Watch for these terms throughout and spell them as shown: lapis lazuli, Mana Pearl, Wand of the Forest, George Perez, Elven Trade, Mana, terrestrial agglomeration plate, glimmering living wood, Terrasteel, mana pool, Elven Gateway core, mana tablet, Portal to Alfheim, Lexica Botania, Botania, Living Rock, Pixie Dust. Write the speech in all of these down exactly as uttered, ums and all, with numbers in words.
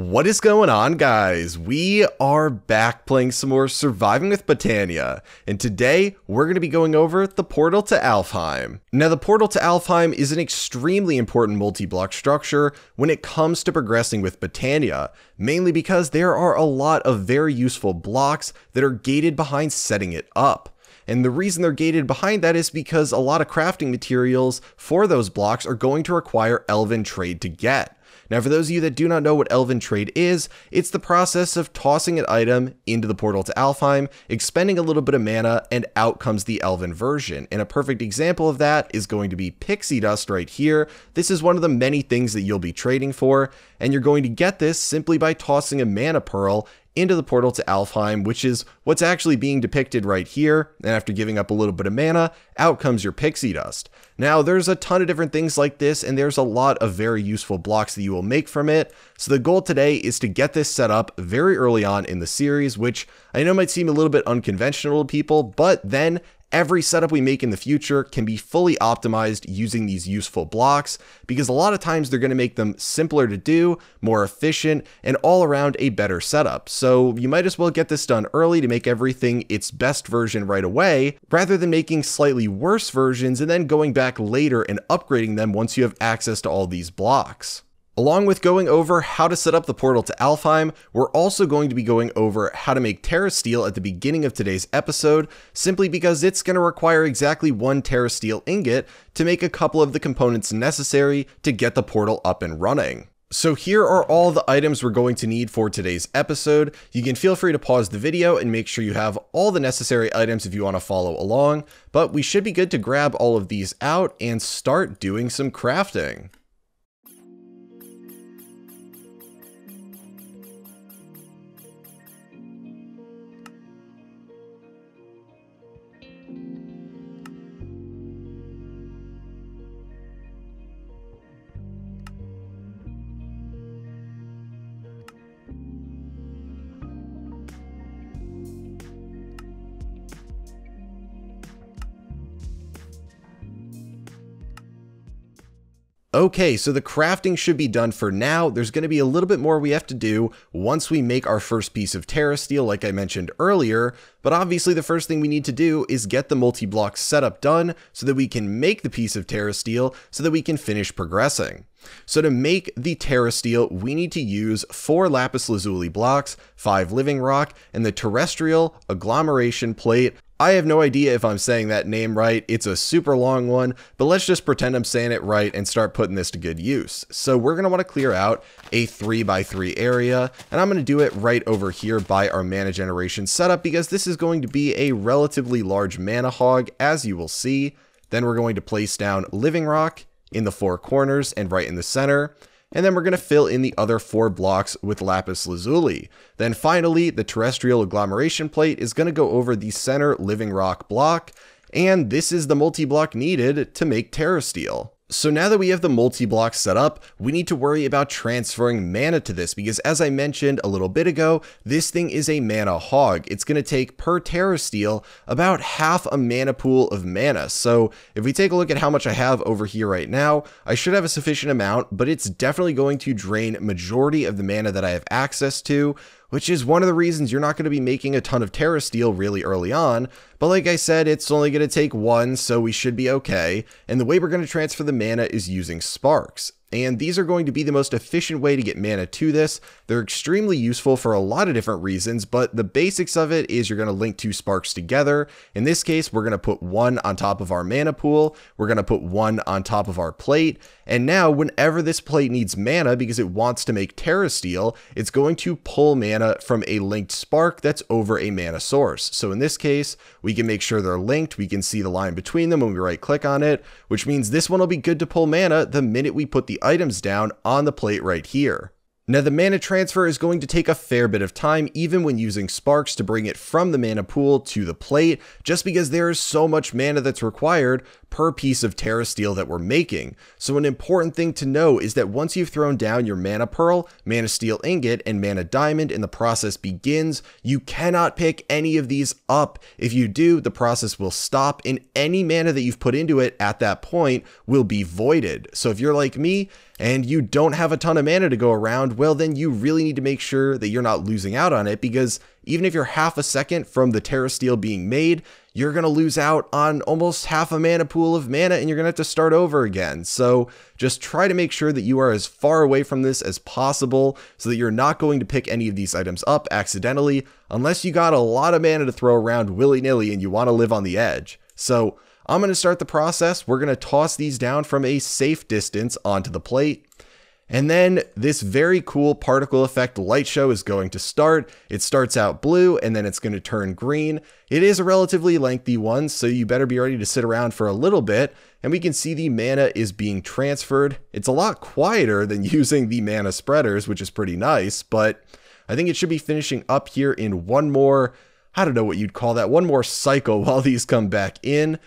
What is going on, guys? We are back playing some more Surviving with Botania, and today we're going to be going over the Portal to Alfheim. Now, the Portal to Alfheim is an extremely important multi-block structure when it comes to progressing with Botania, mainly because there are a lot of very useful blocks that are gated behind setting it up. And the reason they're gated behind that is because a lot of crafting materials for those blocks are going to require Elven Trade to get. Now, for those of you that do not know what Elven Trade is, it's the process of tossing an item into the Portal to Alfheim, expending a little bit of mana, and out comes the Elven version. And a perfect example of that is going to be Pixie Dust right here. This is one of the many things that you'll be trading for, and you're going to get this simply by tossing a Mana Pearl into the Portal to Alfheim, which is what's actually being depicted right here, and after giving up a little bit of mana, out comes your Pixie Dust. Now, there's a ton of different things like this, and there's a lot of very useful blocks that you will make from it, so the goal today is to get this set up very early on in the series, which I know might seem a little bit unconventional to people, but then every setup we make in the future can be fully optimized using these useful blocks, because a lot of times they're going to make them simpler to do, more efficient, and all around a better setup. So you might as well get this done early to make everything its best version right away, rather than making slightly worse versions and then going back later and upgrading them once you have access to all these blocks. Along with going over how to set up the Portal to Alfheim, we're also going to be going over how to make Terrasteel at the beginning of today's episode, simply because it's going to require exactly one Terrasteel ingot to make a couple of the components necessary to get the portal up and running. So here are all the items we're going to need for today's episode. You can feel free to pause the video and make sure you have all the necessary items if you want to follow along, but we should be good to grab all of these out and start doing some crafting. Okay, so the crafting should be done for now. There's going to be a little bit more we have to do once we make our first piece of Terrasteel, like I mentioned earlier, but obviously the first thing we need to do is get the multi-block setup done so that we can make the piece of Terrasteel so that we can finish progressing. So to make the Terrasteel, we need to use four lapis lazuli blocks, five living rock, and the terrestrial agglomeration plate. I have no idea if I'm saying that name right, it's a super long one, but let's just pretend I'm saying it right and start putting this to good use. So we're going to want to clear out a three by three area, and I'm going to do it right over here by our mana generation setup, because this is going to be a relatively large mana hog, as you will see. Then we're going to place down living rock in the four corners and right in the center. And then we're going to fill in the other four blocks with lapis lazuli. Then finally, the terrestrial agglomeration plate is going to go over the center living rock block, and this is the multi-block needed to make Terrasteel. So now that we have the multi-block set up, we need to worry about transferring mana to this, because as I mentioned a little bit ago, this thing is a mana hog. It's going to take per Terrasteel about half a mana pool of mana. So if we take a look at how much I have over here right now, I should have a sufficient amount, but it's definitely going to drain majority of the mana that I have access to, which is one of the reasons you're not going to be making a ton of Terrasteel really early on, but like I said, it's only going to take one, so we should be okay, and the way we're going to transfer the mana is using sparks. And these are going to be the most efficient way to get mana to this. They're extremely useful for a lot of different reasons, but the basics of it is you're going to link two sparks together. In this case, we're going to put one on top of our mana pool, we're going to put one on top of our plate, and now whenever this plate needs mana because it wants to make Terrasteel, it's going to pull mana from a linked spark that's over a mana source. So in this case, we can make sure they're linked, we can see the line between them when we right click on it, which means this one will be good to pull mana the minute we put the items down on the plate right here. Now, the mana transfer is going to take a fair bit of time, even when using sparks, to bring it from the mana pool to the plate, just because there is so much mana that's required per piece of Terrasteel that we're making. So an important thing to know is that once you've thrown down your mana pearl, mana steel ingot, and mana diamond and the process begins, you cannot pick any of these up. If you do, the process will stop and any mana that you've put into it at that point will be voided. So if you're like me and you don't have a ton of mana to go around, well then you really need to make sure that you're not losing out on it, because even if you're half a second from the Terrasteel being made, you're going to lose out on almost half a mana pool of mana and you're going to have to start over again. So just try to make sure that you are as far away from this as possible so that you're not going to pick any of these items up accidentally, unless you got a lot of mana to throw around willy-nilly and you want to live on the edge. So I'm going to start the process. We're going to toss these down from a safe distance onto the plate. And then this very cool particle effect light show is going to start. It starts out blue and then it's going to turn green. It is a relatively lengthy one, so you better be ready to sit around for a little bit. And we can see the mana is being transferred. It's a lot quieter than using the mana spreaders, which is pretty nice, but I think it should be finishing up here in one more, I don't know what you'd call that, one more cycle while these come back in.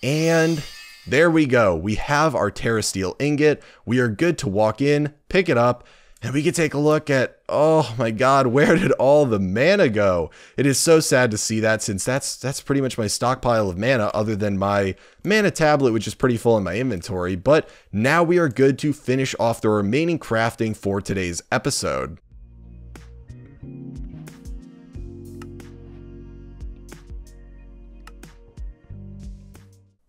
And there we go. We have our Terrasteel ingot. We are good to walk in, pick it up, and we can take a look at, oh my god, where did all the mana go? It is so sad to see that, since that's that's pretty much my stockpile of mana other than my mana tablet, which is pretty full in my inventory. But now we are good to finish off the remaining crafting for today's episode.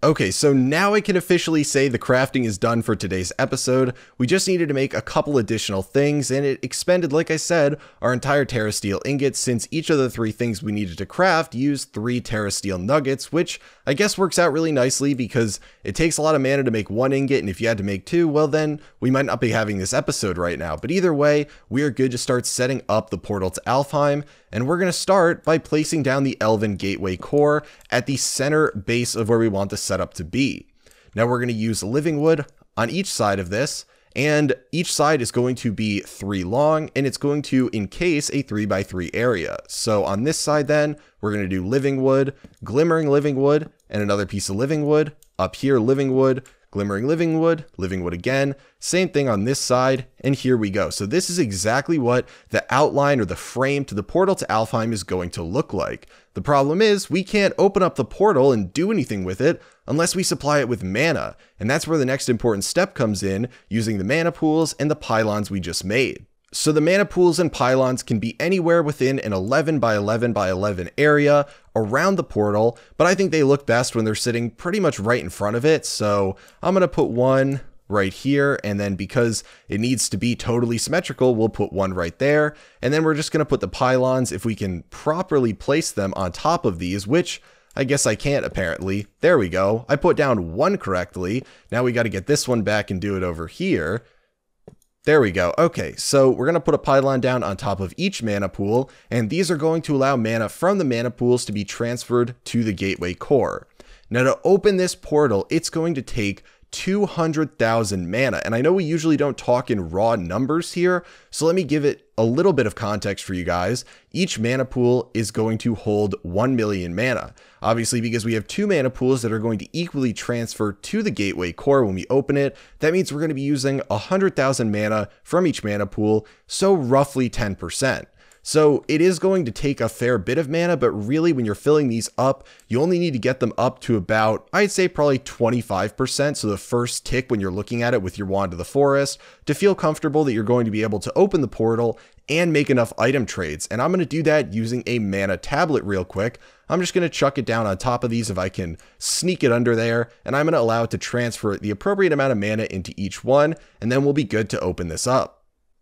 Okay, so now I can officially say the crafting is done for today's episode. We just needed to make a couple additional things, and it expended, like I said, our entire Terrasteel ingot, since each of the three things we needed to craft used three Terrasteel nuggets, which I guess works out really nicely because it takes a lot of mana to make one ingot, and if you had to make two, well then we might not be having this episode right now. But either way, we are good to start setting up the Portal to Alfheim, and we're going to start by placing down the Elven Gateway core at the center base of where we want the set up to be. Now we're going to use living wood on each side of this, and each side is going to be three long, and it's going to encase a three by three area. So on this side then, we're going to do living wood, glimmering living wood, and another piece of living wood. Up here, living wood, glimmering living wood, living wood again, same thing on this side, and here we go. So this is exactly what the outline or the frame to the Portal to Alfheim is going to look like. The problem is we can't open up the portal and do anything with it unless we supply it with mana, and that's where the next important step comes in, using the mana pools and the pylons we just made. So the mana pools and pylons can be anywhere within an eleven by eleven by eleven area around the portal, but I think they look best when they're sitting pretty much right in front of it, so I'm going to put one right here, and then because it needs to be totally symmetrical, we'll put one right there, and then we're just going to put the pylons, if we can properly place them on top of these, which I guess I can't apparently. There we go. I put down one correctly. Now we got to get this one back and do it over here. There we go. Okay, so we're going to put a pylon down on top of each mana pool, and these are going to allow mana from the mana pools to be transferred to the gateway core. Now to open this portal, it's going to take two hundred thousand mana, and I know we usually don't talk in raw numbers here, so let me give it a little bit of context for you guys. Each mana pool is going to hold one million mana, obviously, because we have two mana pools that are going to equally transfer to the gateway core when we open it. That means we're going to be using one hundred thousand mana from each mana pool, so roughly ten percent. So it is going to take a fair bit of mana, but really when you're filling these up, you only need to get them up to about, I'd say probably twenty-five percent, so the first tick when you're looking at it with your Wand of the Forest, to feel comfortable that you're going to be able to open the portal and make enough item trades. And I'm going to do that using a mana tablet real quick. I'm just going to chuck it down on top of these if I can sneak it under there, and I'm going to allow it to transfer the appropriate amount of mana into each one, and then we'll be good to open this up.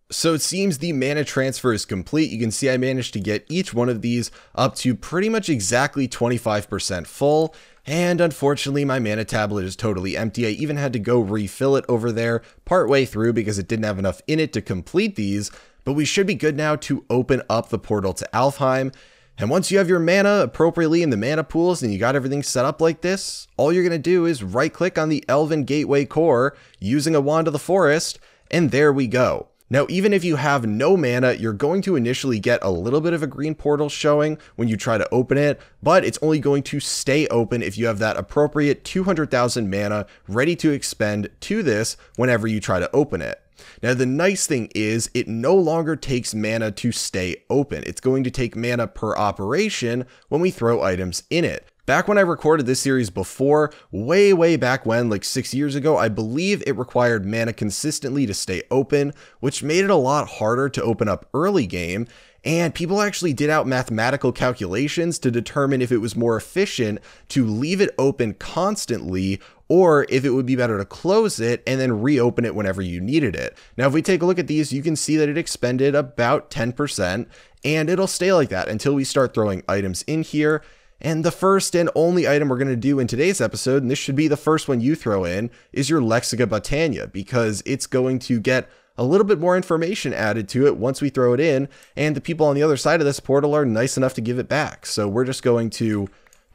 So it seems the mana transfer is complete. You can see I managed to get each one of these up to pretty much exactly twenty-five percent full. And unfortunately, my mana tablet is totally empty. I even had to go refill it over there partway through because it didn't have enough in it to complete these. But we should be good now to open up the Portal to Alfheim. And once you have your mana appropriately in the mana pools and you got everything set up like this, all you're going to do is right click on the Elven Gateway core using a Wand of the Forest. And there we go. Now, even if you have no mana, you're going to initially get a little bit of a green portal showing when you try to open it, but it's only going to stay open if you have that appropriate two hundred thousand mana ready to expend to this whenever you try to open it. Now, the nice thing is it no longer takes mana to stay open. It's going to take mana per operation when we throw items in it. Back when I recorded this series before, way, way back when, like six years ago, I believe it required mana consistently to stay open, which made it a lot harder to open up early game, and people actually did out mathematical calculations to determine if it was more efficient to leave it open constantly or if it would be better to close it and then reopen it whenever you needed it. Now, if we take a look at these, you can see that it expended about ten percent, and it'll stay like that until we start throwing items in here. And the first and only item we're going to do in today's episode, and this should be the first one you throw in, is your Lexica Botania, because it's going to get a little bit more information added to it once we throw it in, and the people on the other side of this portal are nice enough to give it back. So we're just going to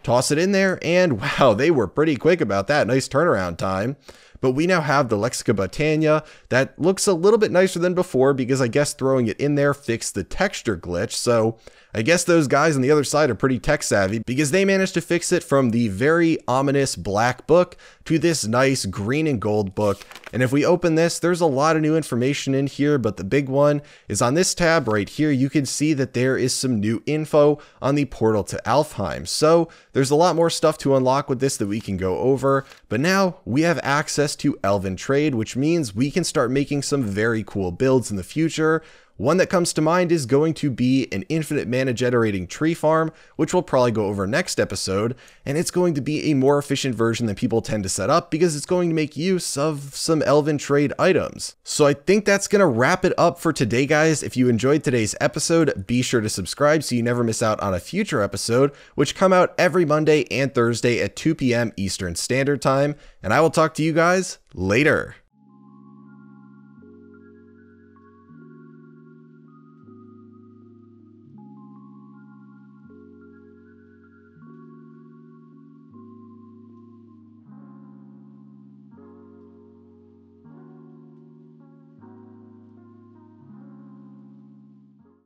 toss it in there, and wow, they were pretty quick about that. Nice turnaround time. But we now have the Lexica Botania that looks a little bit nicer than before, because I guess throwing it in there fixed the texture glitch. So I guess those guys on the other side are pretty tech savvy, because they managed to fix it from the very ominous black book to this nice green and gold book. And if we open this, there's a lot of new information in here, but the big one is on this tab right here. You can see that there is some new info on the Portal to Alfheim. So there's a lot more stuff to unlock with this that we can go over, but now we have access to Elven Trade, which means we can start making some very cool builds in the future. One that comes to mind is going to be an infinite mana generating tree farm, which we'll probably go over next episode, and it's going to be a more efficient version than people tend to set up because it's going to make use of some Elven Trade items. So I think that's going to wrap it up for today, guys. If you enjoyed today's episode, be sure to subscribe so you never miss out on a future episode, which come out every Monday and Thursday at two p m Eastern Standard Time, and I will talk to you guys later.